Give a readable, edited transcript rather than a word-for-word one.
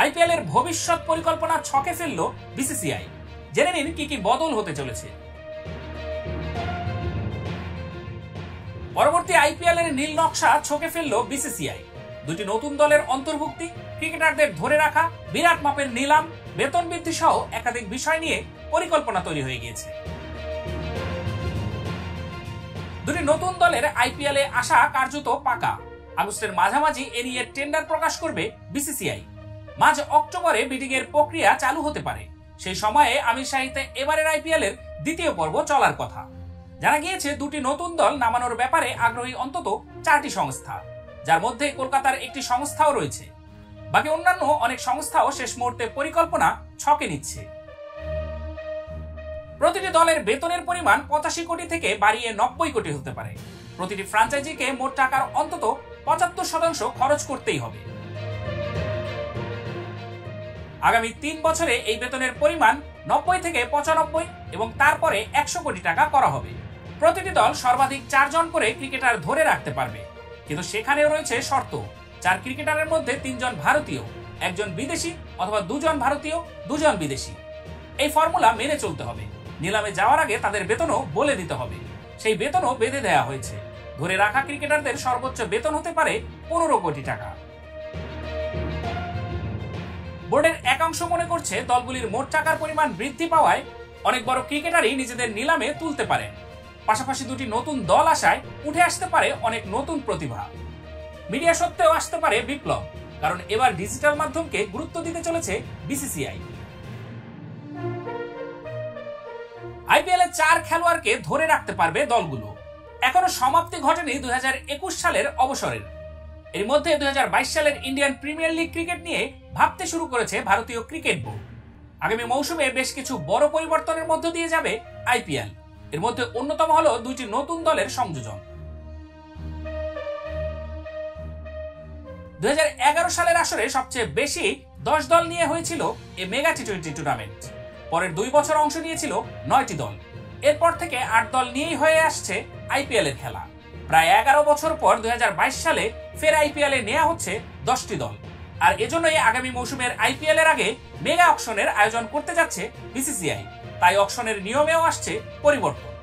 IPL एर भविष्यत परिकल्पना छके फेललो बीसीसीआई। जेने निन की बदल होते चलेছে। परवर्ती आईपीएल एर नील नक्शा छके फेललो बीसीसीआई। দুটি নতুন দলের অন্তর্ভুক্তি, ক্রিকেটারদের ধরে রাখা, বিরাট মাপের নিলাম, বেতন বৃদ্ধি সহ একাধিক বিষয় নিয়ে পরিকল্পনা তৈরি হয়ে গিয়েছে। দুটি নতুন দলের আইপিএল এ আসা কার্যত পাকা। আগস্টের মাঝামাঝি এ নিয়ে টেন্ডার প্রকাশ করবে বিসিসিআই। মাঝ অক্টোবরে বিডিং এর প্রক্রিয়া চালু হতে পারে। সেই সময়ে আমির শাহীতে এবারের আইপিএল এর দ্বিতীয় পর্ব চলার কথা। জানা গিয়েছে দুটি নতুন দল নামানোর ব্যাপারে আগ্রহী অন্তত চারটি সংস্থা, যার মধ্যে কলকাতার একটি সংস্থাও রয়েছে। বাকি অন্যান্য অনেক সংস্থাও শেষ মুহূর্তে পরিকল্পনা ছকে নিচ্ছে। প্রতিটি দলের বেতনের পরিমাণ ৮৫ কোটি থেকে বাড়িয়ে ৯০ কোটি হতে পারে। প্রতিটি ফ্র্যাঞ্চাইজিকে মোট টাকার অন্তত ৭৫% খরচ করতেই হবে। আগামী ৩ বছরে এই বেতনের পরিমাণ ৯০ থেকে ৯৫ এবং তারপরে ১০০ কোটি টাকা করা হবে। প্রতিটি দল সর্বাধিক ৪ জন করে ক্রিকেটার ধরে রাখতে পারবে, কিন্তু সেখানেও রয়েছে শর্ত। 4 ক্রিকেটারের মধ্যে ৩ জন ভারতীয়, ১ জন বিদেশি অথবা ২ জন ভারতীয় ২ জন বিদেশি। এই ফর্মুলা মেনে চলতে হবে। নিলামে যাওয়ার আগে তাদের বেতনও বলে দিতে হবে। সেই বেতনও বেঁধে দেয়া হয়েছে। ধরে রাখা ক্রিকেটারদের সর্বোচ্চ বেতন হতে পারে ১৫ কোটি টাকা। বোর্ডের একাংশ মনে করছে দলগুলির মোট টাকার পরিমাণ বৃদ্ধি পাওয়ায় অনেক বড় ক্রিকেটারই নিজেদের নিলামে তুলতে পারেন। পাশাপাশি দুটি নতুন দল আসায় উঠে আসতে পারে অনেক নতুন প্রতিভা। মিডিয়া সত্ত্বেও আসতে পারে বিপ্লব, কারণ এবার ডিজিটাল মাধ্যমকে গুরুত্ব দিতে চলেছে বিসিসিআই। আইপিএল এর 4 খেলোয়াড়কে ধরে রাখতে পারবে দলগুলো। এখনো সমাপ্তি ঘটেনি ২০২১ সালের অবসরের। এর মধ্যে ২০২২ সালের ইন্ডিয়ান প্রিমিয়ার লীগ ক্রিকেট নিয়ে ভাবতে শুরু করেছে ভারতীয় ক্রিকেট বোর্ড। আগামী মৌসুমে বেশ কিছু বড় পরিবর্তনের মধ্য দিয়ে যাবে আইপিএল। এর মধ্যে অন্যতম হলো দুইটি নতুন দলের সংযোজন। ২০১১ সালের আসরে সবচেয়ে বেশি ১০ দল নিয়ে হয়েছিল এই মেগা টি-২০ টুর্নামেন্ট। পরের ২ বছর অংশ নিয়েছিল ৯টি দল। এরপর থেকে ৮ দল নিয়েই হয়ে আসছে আইপিএল এর খেলা। প্রায় ১১ বছর পর ২০২২ সালে ফের আইপিএল এ নেওয়া হচ্ছে ১০টি দল। আর এজন্যই আগামী মৌসুমের আইপিএল এর আগে মেগা অকশনের আয়োজন করতে যাচ্ছে বিসিসিআই। তাই অকশনের নিয়মেও আসছে পরিবর্তন।